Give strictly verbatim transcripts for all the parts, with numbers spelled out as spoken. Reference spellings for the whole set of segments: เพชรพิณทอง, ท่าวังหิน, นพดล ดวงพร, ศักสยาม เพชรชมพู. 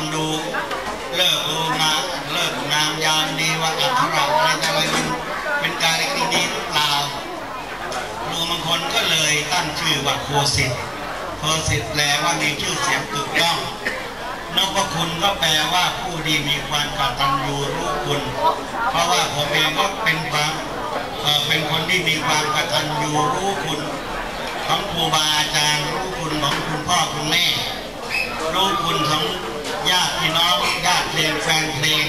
ต้องดูเลิกดูนะเลิกงามยามดีว่ากับของเราอะไรจะไปเป็นเป็นการเล็กดีหรือเปล่าครูบางคนก็เลยตั้งชื่อว่าโคสิทธิ์โคสิทธิ์แปลว่ามีชื่อเสียงถูกต้องนพคุณก็แปลว่าผู้ดีมีความกตัญญูรู้คุณเพราะว่าผมเองก็เป็นความเป็นคนที่มีความกตัญญูรู้คุณของครูบาอาจารย์รู้คุณของคุณพ่อคุณแม่รู้คุณของญาติพี่น้องญาติเพลงแฟนเพลง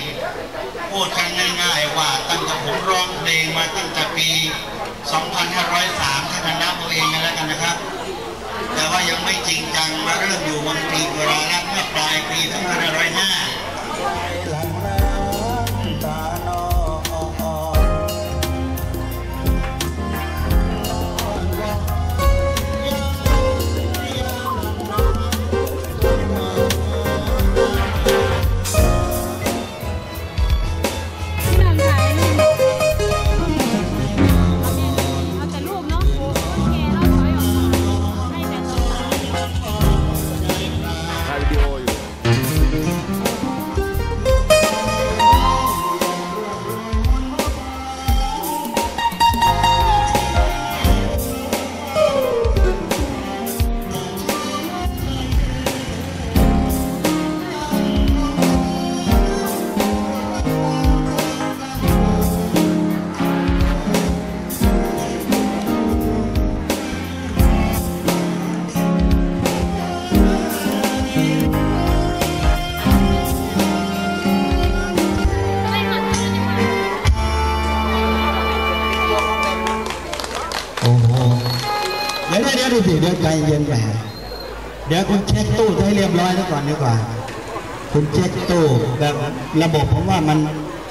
พูดกันง่ายๆว่าตั้งแต่ผมร้องเพลงมาตั้งแต่ปีสองพันห้าร้อยสามถ้ากันนับตัวเองกันแล้วกันนะครับแต่ว่ายังไม่จริงจังมาเริ่มอยู่วันปีเวลานั้นเมื่อปลายปีสองพันห้าร้อยห้าเดี๋ยวใจเย็นไปเดี๋ยวคุณเช็คตู้ให้เรียบร้อยแล้วก่อนดีกว่าคุณเช็คตู้แบบระบบผมว่ามัน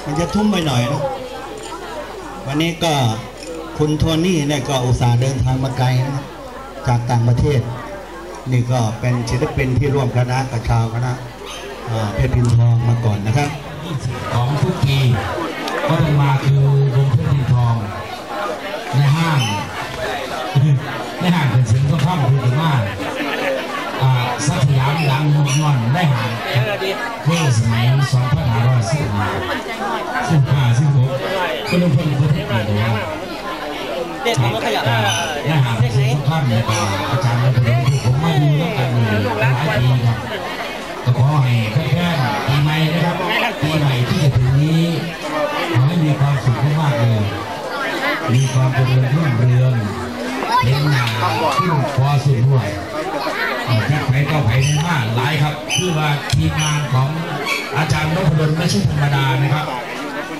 มันจะทุ่มไปหน่อยนะวันนี้ก็คุณโทนี่เนี่ยก็อุตส่าห์เดินทางมาไกลนะจากต่างประเทศนี่ก็เป็นศิลปินที่ร่วมคณะกับชาวคณะเพชรพินทองมาก่อนนะครับของทุกทีก็จะมาคือวงเพชรพินทองในห้างได้ห่างเกินเสียงก็เข้ามาพูดถึงว่าสัตยามหลังมุกนอนได้ห่างเมื่อสมัยสองพันห้าร้อยสิบห้าสิบห้าสิบหกก็ลงทุนก็ได้ตัวได้ห่างเสียงภาพในป่าอาจารย์เราเป็นผู้ผมไม่มีต้องการมีหลายปีครับก็ขอให้เพื่อนๆปีใหม่นะครับปีใหม่ที่ถึงนี้ขอให้มีความสุขมากเลยมีความเป็นเรื่องรุ่งเรืองเลี้ยงหนาที่พอสุดด้วยที่ไผ่ก็ไผ่มากหลายครับคือว่าทีมงานของอาจารย์นพดลไม่ใช่ธรรมดานะครับ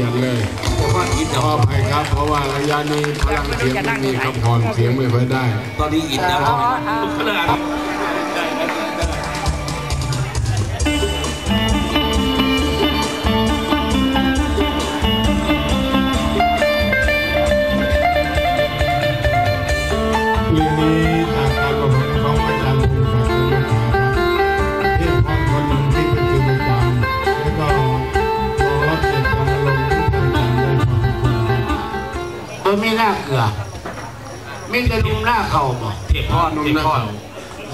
สียงเลยขออภัยครับเพราะว่าระยะนี้พลังเสียงไม่มีคำพรเสียงไม่ค่อยได้ตอนนี้อินแล้วครับไม่น่าเกลือไม่จะนุ่มหน้าเข่าบ่เทียบพ่อนุ่มหน้าเข่า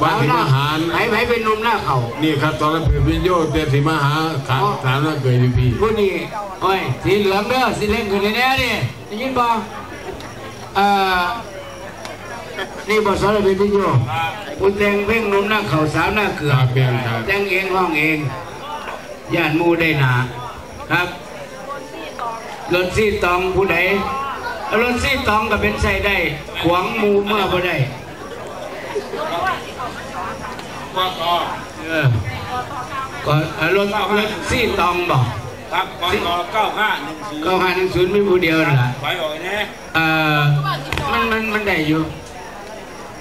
บ้านทหารไหนไหนเป็นนุ่มหน้าเข่านี่ครับตอนนั้นเป็นวิญญาณเตถิมหาสามสามน่าเกยพี่ผู้นี้โอ้ยสีเหลืองเด้อสีเล่นคนนี้เนี่ยได้ยินบ่เอ่อนี่บ่สอนเป็นวิญญาณผู้แต่งเพ่งนุ่มหน้าเข่าสามหน้าเกลือแต่งเองร้องเองญาติมูได้หนาครับรถซีตองผู้ใดรถซีตองก็เป็นใส่ได้ขวางมูเมื่อบ่ได้ก็ก็เออก็รถรถซีตองบ่ครับก็เก้าห้าหนึ่งศูนย์ เก้าห้าหนึ่งศูนย์มีผู้เดียวล่ะไปออกนะเอ่อมันมันมันได้อยู่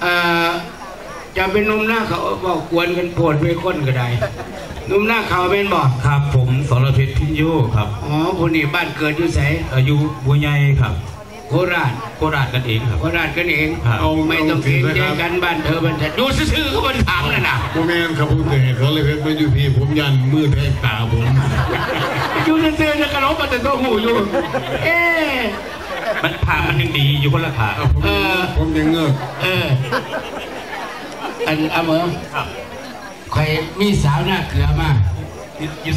เอ่อจะเป็นนุ่มหน้าเขาบ่กวนกันโพดไปคนก็ได้นุ่มหน้าเขาเป็นบ่ครับผมสรเพชรพิญโยครับอ๋อผู้นี้บ้านเกิดอยู่ไสอยู่บัวใหญ่ครับโคราชโคราชกันเองครับโคราชกันเองไม่ต้องเกรงใจกันบ้านเธอบ้านฉันดูซื่อๆก็มันถามนั่นน่ะผมแม่นครับผมแต่สรเพชรไม่อยู่พี่ผมยันมืดแทบตาผมอยู่ซื่อๆจะกระโดดมาแต่ตัวหูอยู่เอ๊ะมันผ่ามันยังดีอยู่คนละผ่าเออผมยังเงือกเอออันอเมอครับใครมีสาวหน้าเกลือมา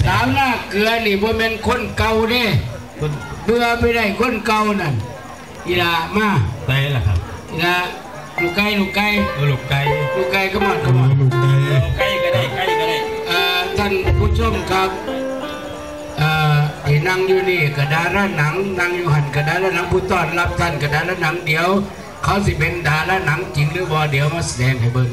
สาวหน้าเกลือนี่บ่แม่นคนเก่าเด้เบื่อไปได้คนเก่านั่นอีหล่ามาไปล่ะครับอีหล่าลูกไก่ลูกไก่ลูกไก่ลูกไก่ก็หมดก็หมดลูกไก่ไก่ก็ได้ไก่ก็ได้เอ่อท่านผู้ชมครับเอ่อที่นั่งอยู่นี่กระดาษหนังนั่งอยู่หันกระดาษหนังผู้ต้อนรับท่านกระดาษหนังเดี๋ยวเขาสิเป็นดาราหนังจริงหรือบ่เดี๋ยวมาแสดงให้เบิ่ง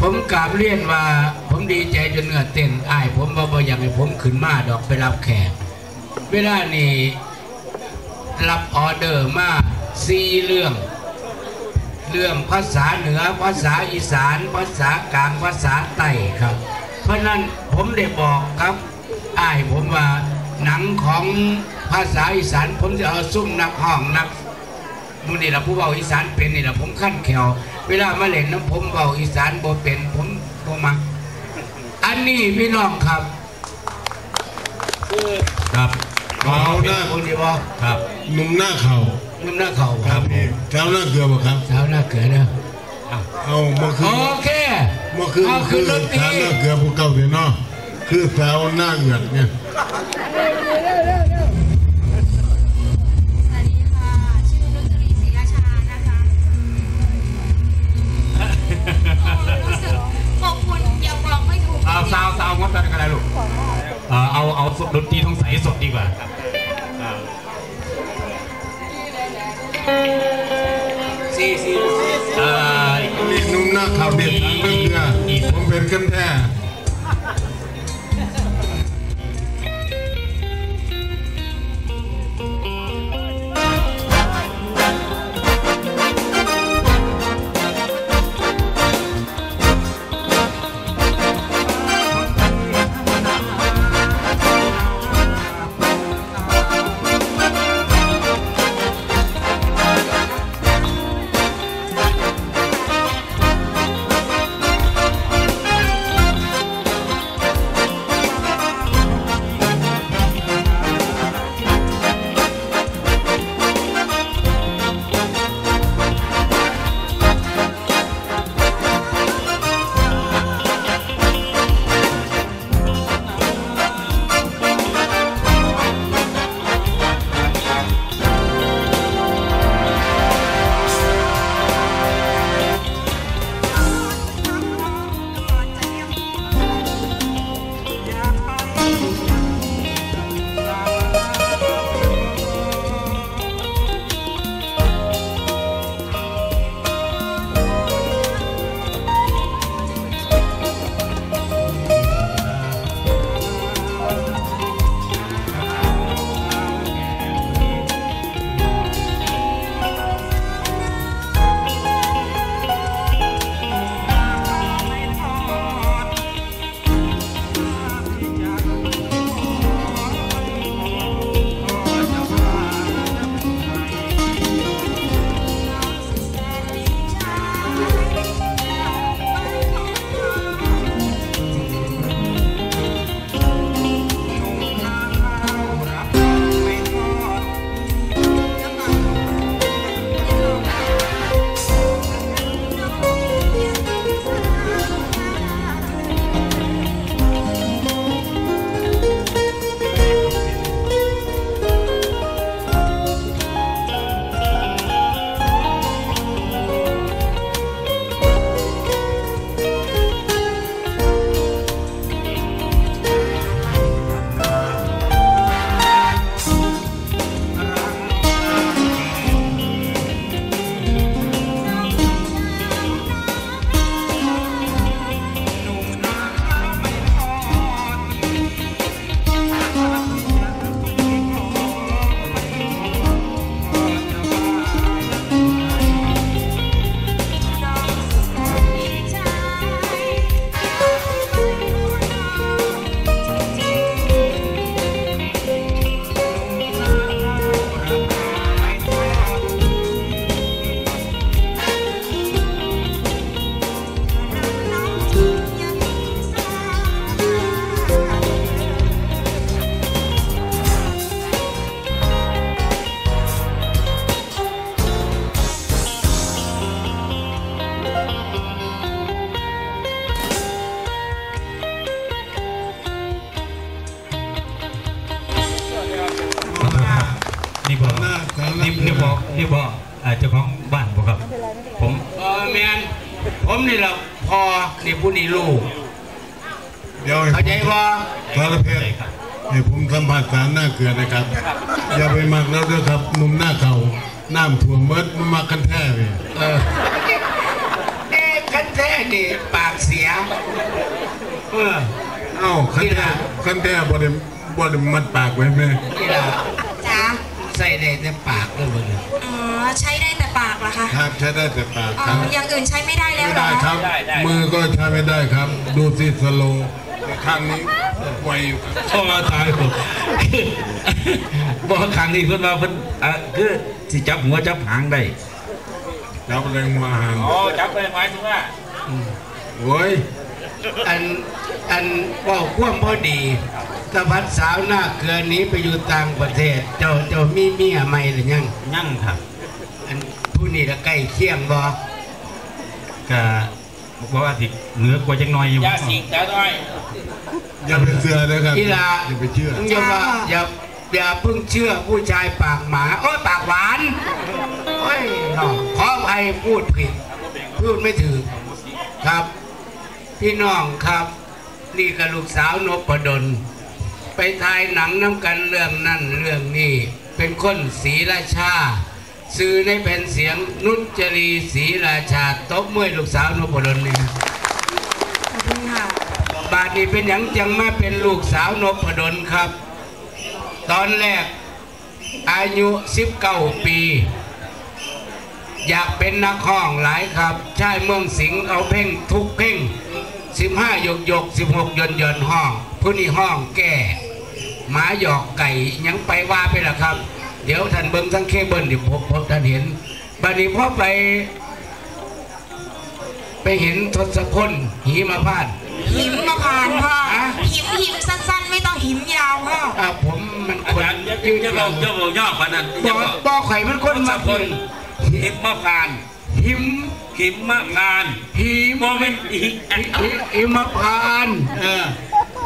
ผมกราบเรียนว่าผมดีใจจนเหงื่อเต้นอ้ายผมว่าบ่อยากให้ผมขึ้นมาดอกไปรับแขกเวลานี้รับออเดอร์มาสี่เรื่องเรื่องภาษาเหนือภาษาอีสานภาษากลางภาษาใต้ครับเพราะนั้นผมได้บอกครับอ้ายผมว่าหนังของภาษาอีสานผมจะเอาซุ้มนักห้องนักมูนี่แหละผู้เบาอีสานเป็นนี่แหละผมขั้นแขวเวลามาเล่นน้ำผมเบาอีสานโบเป็นผมโบมาอันนี้พี่น้องครับครับเบาหน้าคนนี้บอกครับนุ่มหน้าเข่านุ่มหน้าเข่าครับเท้าหน้าเกลือบอกครับเท้าหน้าเกลือนะเอามาคือโอเคมาคือคือเท้าหน้าเกลือพวกเก่าเดี๋ยวน้อคือเท้าหน้าเกลือเนี่ยเอาซาวซาวงดกันอะไรลูกเอาเอาดนตรีท้องใสสดดีกว่าซีซีนุ่มหน้าขาวเด็ดทั้งเรื่องเนี่ยผมเป็นกันแท้ บอกนี่บอกอาจจะของบ้านบอกครับผมเออแมนผมนี่แหละพอนี่ผู้นี่ลูกเดี๋ยวเข้าใจว่าสารเพศให้ผมสัมผัสสารหน้าเกลือนะครับอย่าไปมากแล้วด้วยครับนุ่มหน้าเข่าน้ำถั่วเมิดมันมาคันแท้เลยเออเอ๊ะคันแท้นี่ปากเสียเออเอ้าคันแท้คันแท้บ่ได้บ่ได้มัดปากไว้ไหมนี่ล่ะจ้าใส่ได้แต่ปากเลยบ่เลยอ๋อใช้ได้แต่ปากเหรอคะครับใช้ได้แต่ปากครับอย่างอื่นใช้ไม่ได้แล้วเหรอไม่ได้ครับมือก็ใช้ไม่ได้ครับดูสิสโลว์ข้างนี้ไวอยู่ข้อมาตายผมบอกข้างนี้เพิ่นว่าเพิ่นอ่ะคือสิจับหัวจับหางได้จับแรงมาหางอ๋อจับแรงไว้ถึงว่าโอ้ยอันอันว่าควบพอดีสะพัดสาวหน้าเกลือนี้ไปอยู่ต่างประเทศเจ้าเจ้ามีเมียใหม่หรือยังยังครับอันผู้นี้ละใกล้เคียงบ่กะบอกว่าสิเหลือกว่าจังน้อยอยู่อย่าสิจ้าน้อยอย่าไปเชื่อนะครับอย่าไปเชื่ออย่าอย่าอย่าเพิ่งเชื่อผู้ชายปากหมาโอ้ยปากหวานโอ้ยน้องขออภัยพูดผิดพูดไม่ถึงครับพี่น้องครับนี่กับลูกสาวนพดลไปถ่ายหนังน้ำกันเรื่องนั่นเรื่องนี้เป็นคนศรีราชาซื้อในแผ่นเสียงนุชจรีศรีราชาตบมือลูกสาวนพดลนี่ขอบคุณค่ะบาดนี้เป็นหยังจังมาเป็นลูกสาวนพดลครับตอนแรกอายุสิบเก้าปีอยากเป็นนักร้องหลายครับใช่เมืองสิงห์เอาเพ่งทุกเพ่งสิบห้าหยกหยกสิบหกยนยนห้องผู้นี้ห้องแก่หมาหยอกไก่ยังไปว่าไปล่ะครับเดี๋ยวท่านเบิ้งทั้งเคเบิ้ลที่ผมผมท่านเห็นบัดนี้พอไปไปเห็นทศพลหิมพานต์หิมพานต์พ่อหิมหิมสั้นๆไม่ต้องหิมยาวพ่ออ่ะผมมันคนยืดจะบอกจะบอกย่อขนาดจะบอกต่อไข่มันคนมาคนหิมพานต์หิมหิมพานต์หิมไม่หิมพานต์เออ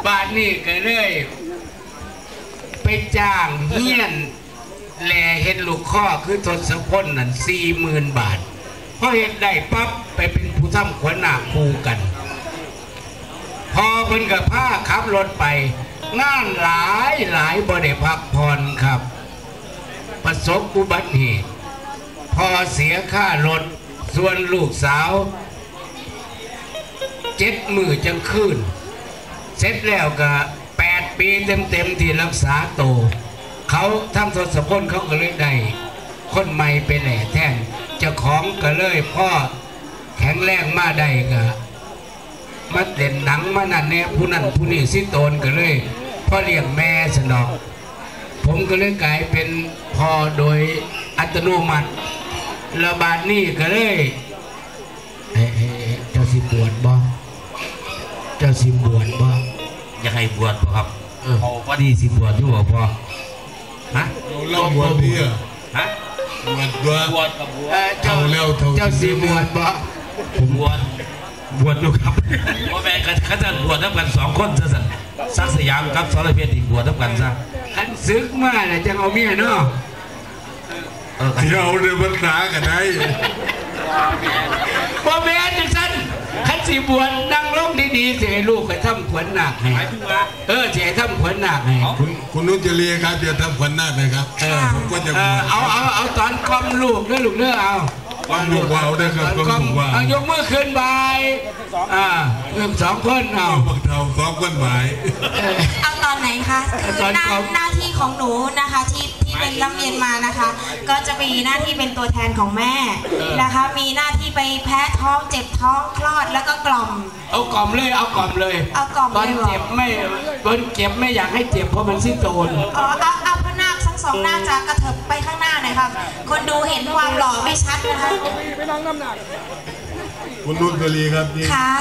บ้านนี่ก็เลยไปจ้างเฮี้ยนแลเห็นลูกข้อคือทศพลนั่นสี่หมื่นบาทพอเห็นได้ปั๊บไปเป็นผู้ทำขวัญหน้าคูกันพอเพิ่นกับผ้าขับรถไปงานหลายหลายบ่ได้พักผ่อนครับประสบอุบัติเหตุพอเสียค่ารถส่วนลูกสาวเจ็ดมือจังคืนเสร็จแล้วก็แปดปีเต็มๆที่รักษาโตเขาทำทศพลเขาก็เลยได้คนใหม่ไปแหล่แท่นจะของก็เลยพ่อแข็งแรงมาได้ก็มาเด่นหนังมานั่นเนี่ยผู้นั่นผู้นี่สิโตนก็เลยพ่อเลี้ยงแม่สนองผมก็เลยกลายเป็นพ่อโดยอัตโนมัติระบาดนี่ก็เลยเฮ้เจ้าสิบวชบ่เจ้าสิบวชบ่อยากให้บวชบ่ครับเออพอดีสิบวชอยู่บ่พ่อฮะเราบวชดีอ่ะฮะบวชด้วยบวชกับบวชเจ้าแล้วเจ้าสีบวชปะผมบวชบวชอยู่ครับพ่อแม่กันขันจะบวชทั้งกันสองคนจะสั่นสักสยามครับสารเพศอีกบวชทั้งกันซะขันซึกมากเลยจะเอาเมียเนาะเดี๋ยวเดี๋ยวมันหนากันได้พ่อแม่จะสั่นขันสีบวชนั่งลงดีๆเสียลูกไปทำขวัญหนักให้เออเสียทำขวัญหนักให้คุณคุณนุชจรีครับเดี๋ยวทำขวัญหนักเลยครับเออผมก็จะเอาเอาเอาตอนกล่อมลูกเนื้อลูกเนื้อเอากล่อมลูกเอาได้ครับกล่อมว่ายกมือขึ้นบ่ายอ่าเริ่มสองคนเอาบังเทาสองคนบ่ายเอาตอนไหนคะคือหน้าหน้าที่ของหนูนะคะที่ที่เป็นรับเรียนมานะคะก็จะมีหน้าที่เป็นตัวแทนของแม่นะคะมีหน้าที่ไปแพ้ท้องเจ็บท้องคลอดแล้วก็กล่อมเอากล่อมเลยเอากล่อมเลยเอากล่อมเลยเจ็บไม่ตอนเจ็บไม่อยากให้เจ็บเพราะมันสิ้นโตนอ๋อเอาเอาพระนาคทั้งสองหน้าจะกระเถิบไปข้างหน้าหน่อยค่ะคนดูเห็นความหล่อไม่ชัดนะคะคุณนุชจรีครับ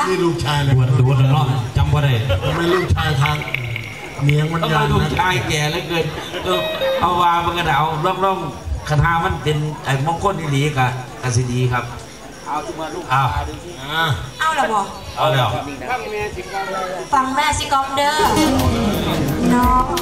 นี่ลูกชายเลยดูดูนะจำว่าได้ไม่ลูกชายทางเมียงมันยาวนะลูกชายแก่แล้วเกินเอาวามันกระดาวร่องๆคาถามันเป็นไอ้มงคลที่ดีกับกสิดีครับเอาทุกมาลูกเอาเอาหรอบ่เอาเดี๋ยวฟังแม่สิกอมเด้อน้อง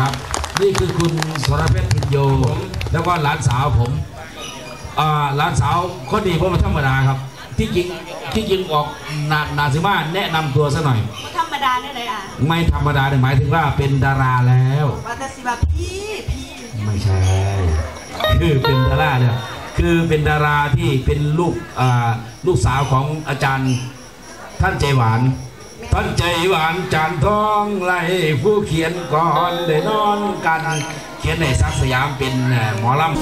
ครับนี่คือคุณสรเพชรพินโยแล้วก็หลานสาวผมหลานสาวก็ดีเพราะมันธรรมดาครับที่จริงที่จริงออกนานาซิมาแนะนำตัวซะหน่อยธรรมดาได้เลยอ่ะไม่ธรรมดาหมายถึงว่าเป็นดาราแล้วว่าแต่สิบพี่พี่ไม่ใช่คือเป็นดาราเนี่ยคือเป็นดาราที่เป็นลูกลูกสาวของอาจารย์ท่านใจหวานท่านใจหวานจานทองไรผู้เขียนก่อนได้นอนการเขียนในซักสยามเป็นหมอลำ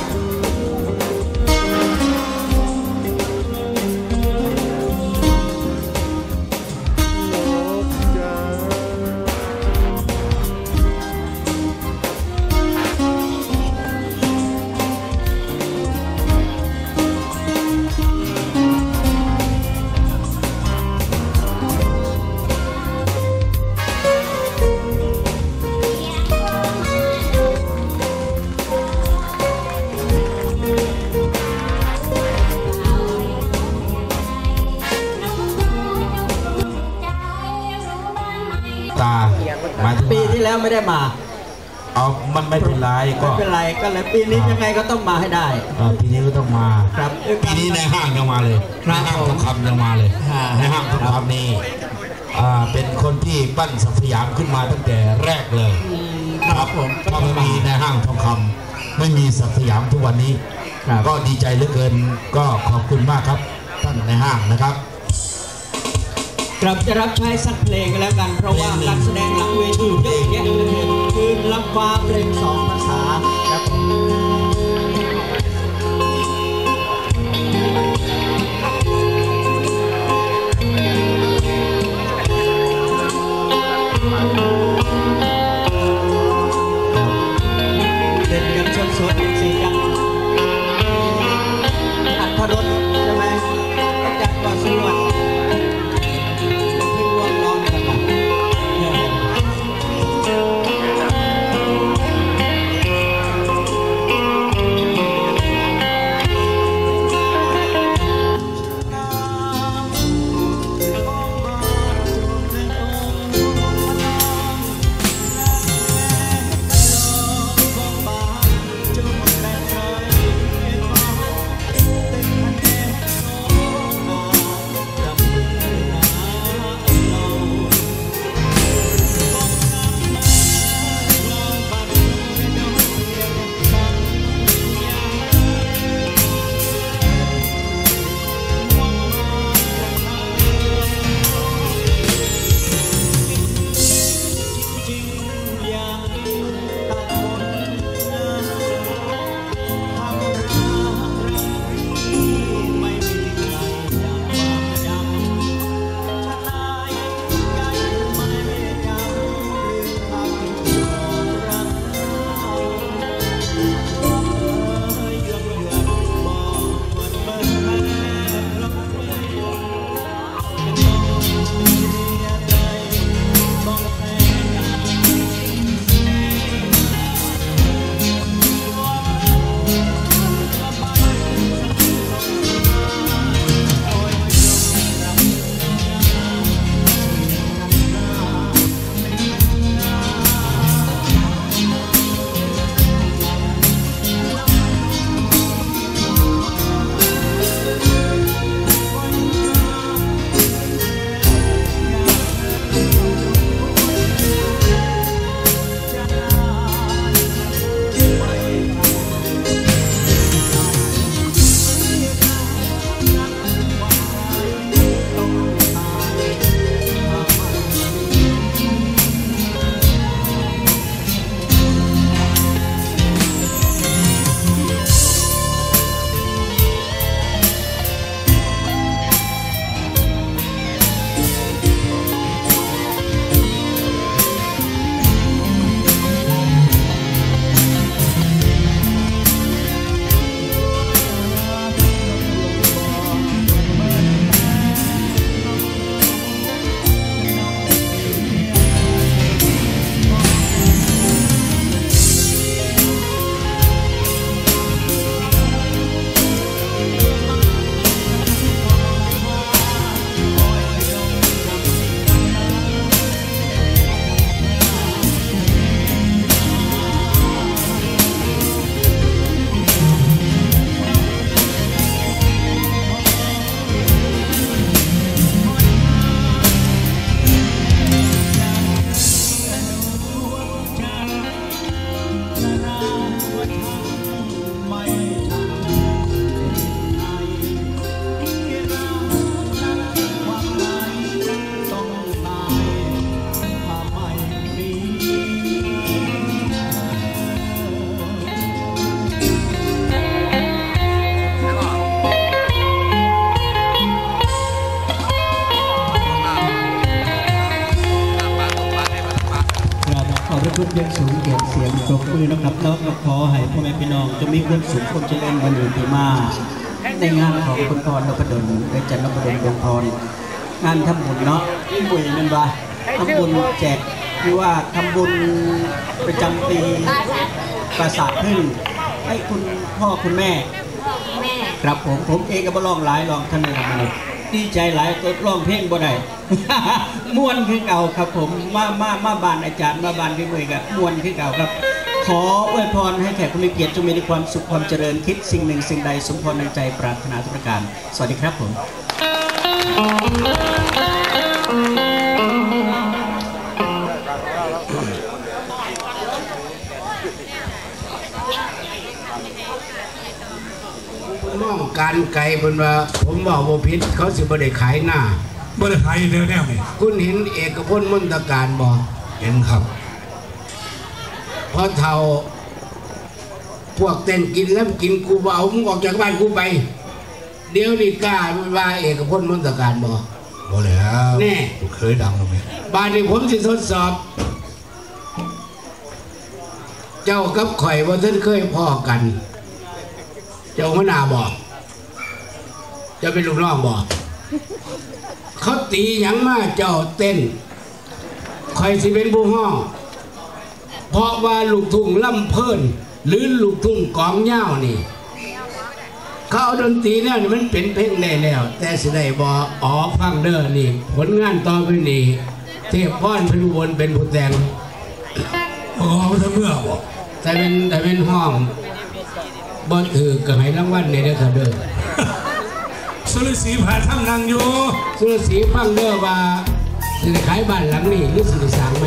ปีที่แล้วไม่ได้มาเอามันไม่เป็นไรก็ไม่เป็นไรก็เลยปีนี้ยังไงก็ต้องมาให้ได้ปีนี้ก็ต้องมาครับปีนี้ในห้างยังมาเลยในห้างทองคำยังมาเลยในห้างทองคำนี่เป็นคนที่ปั้นศักดิ์สยามขึ้นมาตั้งแต่แรกเลยครับผมก็ไม่มีในห้างทองคำไม่มีศักดิ์สยามทุกวันนี้ก็ดีใจเหลือเกินก็ขอบคุณมากครับท่านในห้างนะครับครับจะรับใช้สักเพลงกันแล้วกันเพราะว่าการแสดงหลังเวทีเยอะแยะเลยคือลำฟ้าเพลงสองภาษาครับเด่นกันชนสดเป็นสีกันอัธรสใช่ไหมจากกว่าสวรรค์ ทุกเพียงสูงเกียรติเสียงปรบมือนะครับน้องขอให้พ่อแม่พี่น้องจะมีความสุขความเจริญวันอยู่ปีมาในงานของคุณพรนพดลเวชจันทร์นพดลดวงพรงานทำบุญเนาะบุญมันว่าทำบุญแจกหรือว่าทำบุญประจำปีปราสาทพึ่งให้คุณพ่อคุณแม่ครับผมผมเองก็บ่ร้องหลายร้องท่านนี่มาเลยดีใจหลายตัวร้องเพลงบ่ได้ม่วนคือเก่าครับผมมามามาบ้านอาจารย์มาบ้านพี่เมย์กับม่วนคือเก่าครับขออวยพรให้แขกผู้มีเกียรติจงมีความสุขความเจริญคิดสิ่งหนึ่งสิ่งใดสมพรในใจปรารถนาทุกประการสวัสดีครับผมน้องการไก่เป็นว่าผมบอกว่าพิษเขาสิบริขายหน้าบริขายเร็วแน่ไหมคุณเห็นเอกพจน์มณฑการบอกเห็นครับเพราะเท่าพวกเต้นกินแล้วกินกูเบามึงออกจากบ้านกูไปเดี๋ยวนี้กล้าเป็นว่าเอกพจน์มณฑการบอกบอกแล้วแน่เคยดังแล้วไหมบ้านนี้ผมสิทดสอบเจ้ากับข่อยว่าท่านเคยพ่อกันเจ้าหัวหน้าบอกจะเป็นลูกน้องบอกเขาตีอย่างมากเจ้าเต้นคอยสิเป็นผู้ห้องเพราะว่าลูกทุ่งล่ำเพลินหรือลูกทุ่งกองเง่านี่เขาเอาดนตรีเนี่ยมันเป็นเพลงแน่แล้วแต่สิได้บอกอ๋อฟังเด้อนี่ผลงานต่อไปนี่เทพพ่อนพนุวนเป็นผู้แต่งอ๋อทั้งเมื่อบอกแต่เป็นแต่เป็นห้องบอลถือกับไห้รางวัลในเดือนเดิมสุรศรีผ่าทั้งนางโยสุรศรีฟังเด้อว่าสิขายบ้านหลังนี้หรือสิสร้างไหม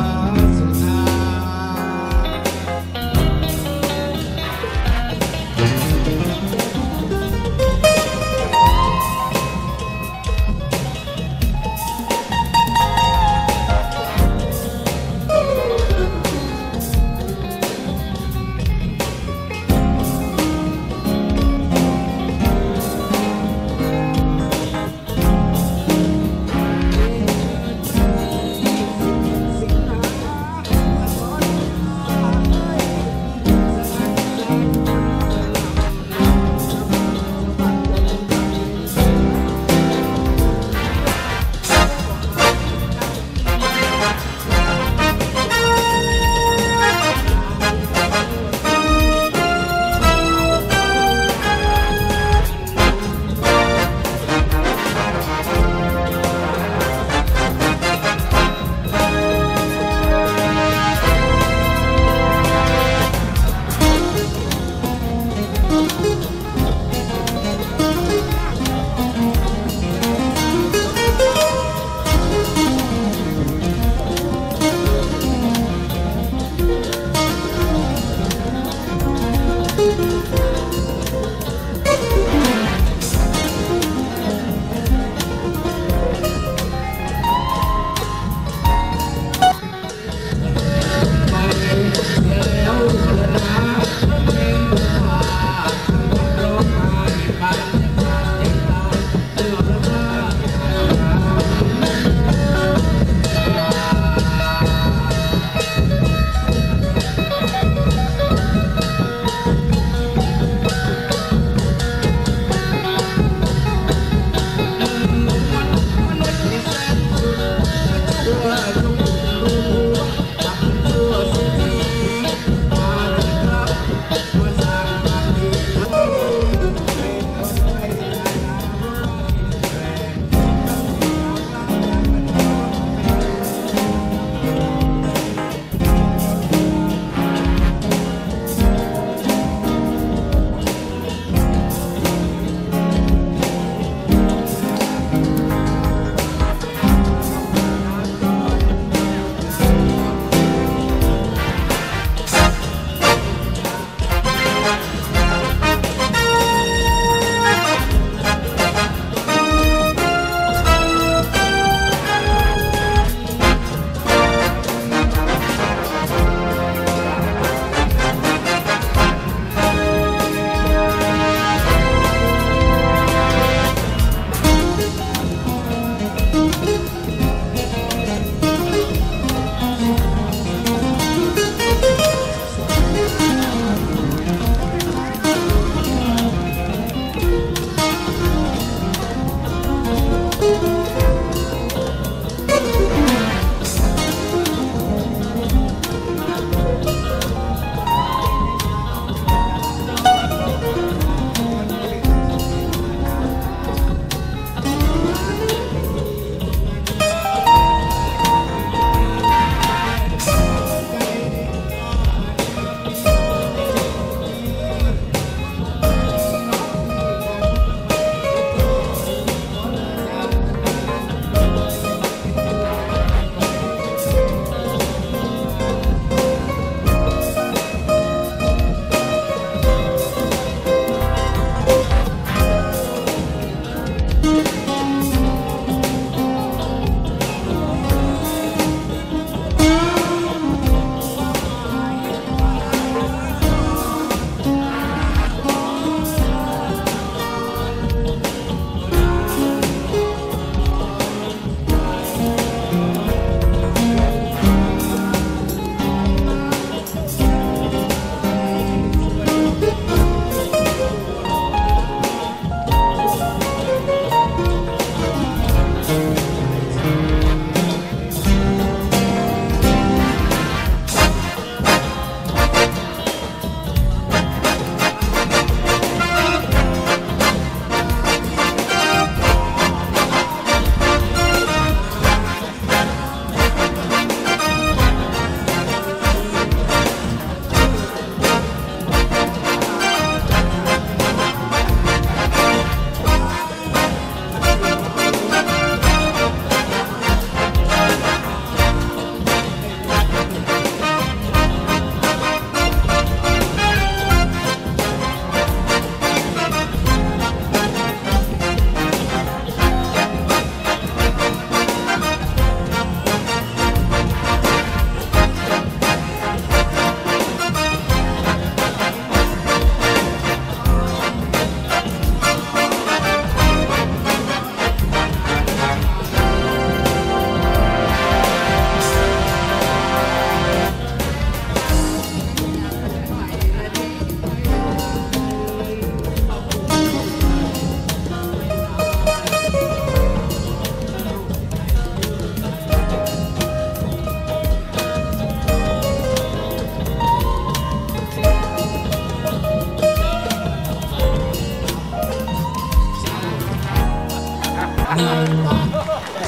Oh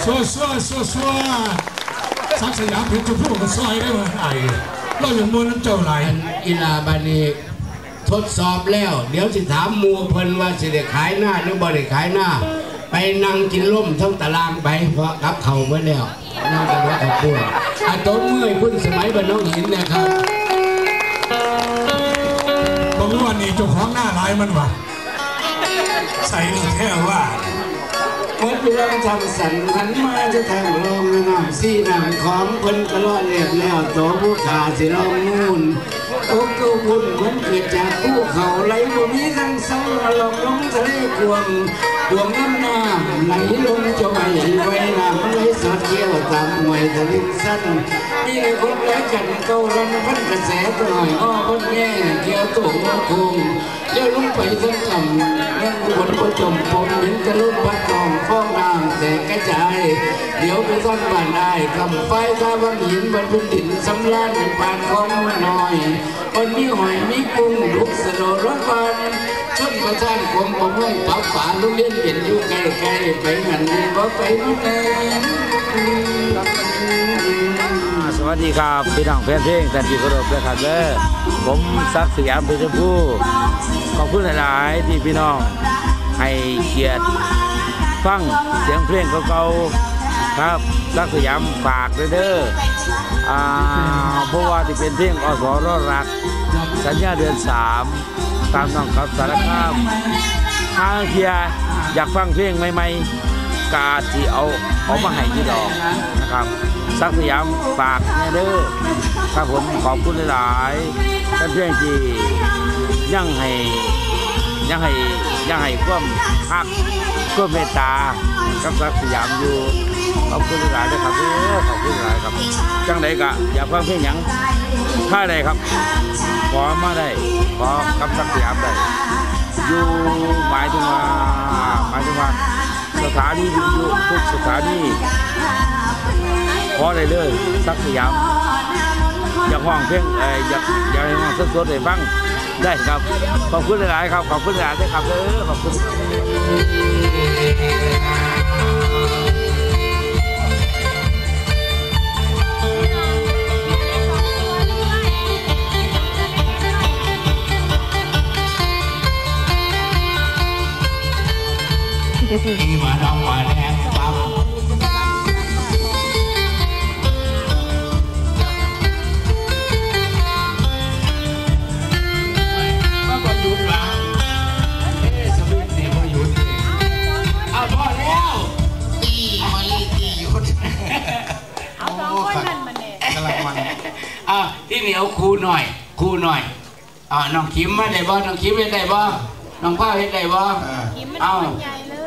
Xua xua xua xua Sáng sài gái phía Trung Quốc có xoayได้ไหมไอ้เราอยู่มวยน้ำโจไหลอีลาบานีทดสอบแล้วเดี๋ยวสิถามมัวเพิ่นว่าสิได้ขายหน้าหรือบ่ได้ขายหน้าไปนั่งกินล่มทั้งตารางไปเพราะรับเข่าเมื่อแล้วนั่งกันว่าเขาพูดอาต้นเมื่อยพุ่นสมัยบรรน้องหินนะครับผมว่านี่เจ้าของหน้าลายมันวะใส่แค่ว่าเมื่อเพียงทำสันขันมาจะแทงลมน้ำซี่น้ำของเพิ่นกระลอเรียบแล้วโตผู้ขาสิลองนู่นโอ้กูบุญคนเกิดจากผู้เขาไหลบุญทั้งสองมาลองลงทะเลกวงกวงน้ำน้ำไหลลงจะไปไว้น้ำไหลสอดเกี่ยวตามหวยทะเลสั้นนี่ไงคนไหลกันเก่าลำพันกระแสตัวหน่อยอ้อคนแง่เกี่ยวตัวมาคงเลี้ยวลงไปทั้งต่ำนั่งบนก็จมปมเห็นกระลุกพัดทองฟ้องน้ำแสงกระจายเดี๋ยวไปซ่อนบ้านได้กำไฟท่าวังหินบนพื้นดินสำลักเป็นปานของมันหน่อยคนมีหอยมีกุ้งลุกสโลรถบันชุดกระชานขวงผมให้ป้าป๋าลูกเลี้ยงเห็นอยู่ไกลๆไปหันก็ไปนู่นแน่สวัสดีครับพี่น้องแฟนเพลงแฟนกีฬาโลกเลยครับเลยผมศักดิ์สยามเป็นชมพู่ขอบคุณหลายๆที่พี่น้องให้เกียรติฟังเสียงเพลงเก่าๆครับศักดิ์สยามฝากเด้อเพราะว่าที่เป็นเพลงอสรรักสัญญาเดือนสามตามน้องครับสารภาพทางเทียอยากฟังเพลงใหม่ๆกาจีเอาเอามาให้ที่ดอกนะครับศักดิ์สยามฝากเด้อครับผมขอบคุณหลายๆท่านเพื่อนที่ยังให้ยังให้ยังให้ความฮักความเมตตากับศักดิ์สยามอยู่ขอบคุณหลายด้วยครับเด้อขอบคุณหลายครับจังใดกะอยากฟังเพลงหยังถ้าใดครับขอมาได้ขอกับศักดิ์สยามได้อยู่หมายถึงว่าหมายถึงว่าสถานีอยู่ทุกสถานีขอได้เลยศักดิ์สยามอยากฟังเพลงเอ่ออยากอยากฟังสดๆได้ฟังได้ครับขอบคุณหลายครับขอบคุณหลายด้วยครับเด้อขอบคุณมีมาดองมาแดงปั๊บมาบอยุดมาเฮ้ยสมุนตีบอยุดเอาพอแล้วตีมาลีตียุดเอาสองคนนั่นมันเนี่ยกำลังมันอ่ะที่เหนียวคูหน่อยคูหน่อยอ่ะน้องคิมมาได้บ่น้องคิมเห็นได้บ่น้องผ้าเห็นได้บ่เอา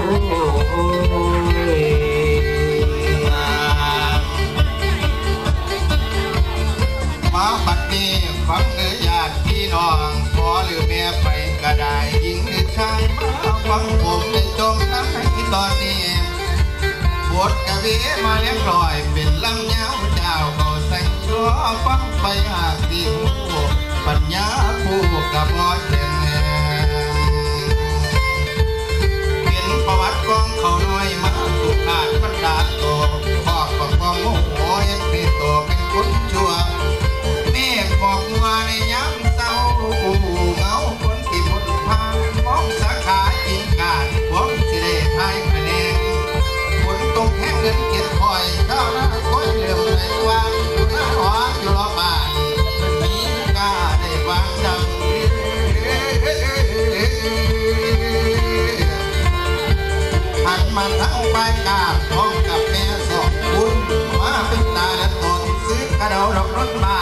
อ้มาบัดนี้ฟังเนื้อญาติพี่น้องขอหรือแม่ไปกระไดยิงหรือชายมาฟังผมในจมน้ำที่ตอนนี้บทกวีมาเลี้ยงลอยเป็นลำเนาเจ้าเขาใส่ล้อฟังไปหากดิงปัญญาผู้กับพอเจนเป็นประวัติของเขาน้อยมาสุขาดบรรดาโตพ่อของพ่อโมโหยังเป็นโตเป็นคนชั่วบอกว่าในย้ำเศร้าอู่เงาคนที่หมดทางมองสาขาอินการผมสิได้ทายคะแนนฝนตกแห้งเงินเก็บคอยข้าวหน้าค่อยเหลื่อมในวางหน้าหอมอยู่รอบ้านมีกาได้วางดำหันมาทั้งใบกาพร้อมกับแม่สองคุณมาเป็นตาและตนซื้อกระเดาดอกรถมา